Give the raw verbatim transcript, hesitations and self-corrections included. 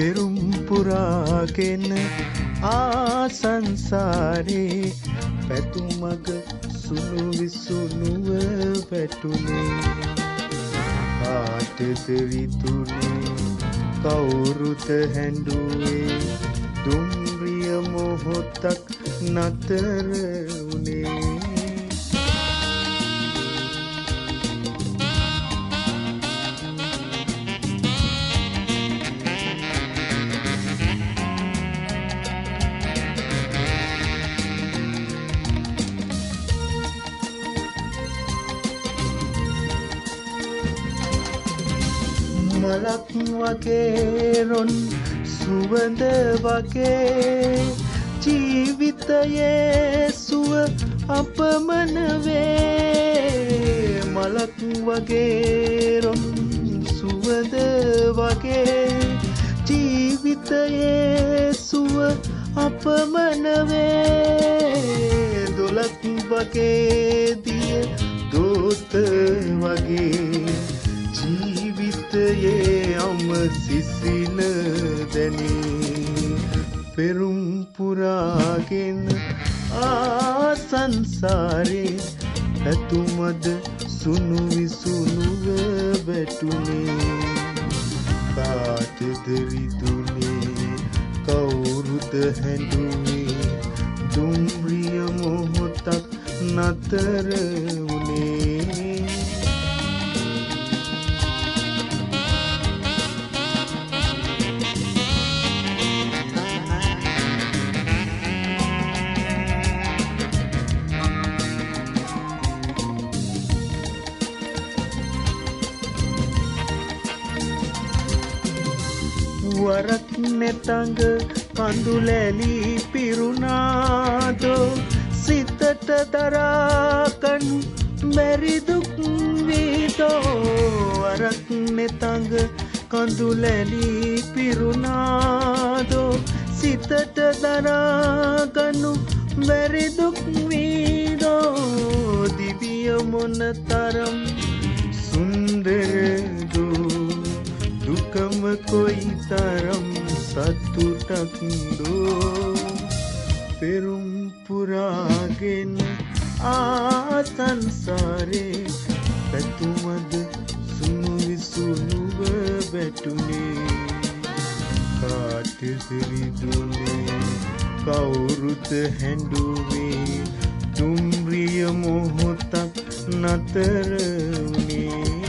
perum puragena aa sansare patumaga sunu visunuwa patune kaatata vitune kawuruta handuwe dumbriya mohotak natar une malak wage ron suwanda wage jeevithaye suw apamana ve malak wage ron suwanda wage jeevithaye suw apamana ve dolak wage diye doth wage ye am sisina deni perum puragena aa sansare patumad sunu visunuwa betune kaatata vidune kawuruta handuwe dumbriya mohotak natar une warak netang kanduleli pirunado sitata darakan meri duk vido warak netang kanduleli pirunado sitata darakan meri duk vido divya monataram sundar dukam koi taram satutak do perum puragena aa sansare patumad sunu visunuwa betune kaate siridune kawuruta henduwe dumbriya mohotak natar une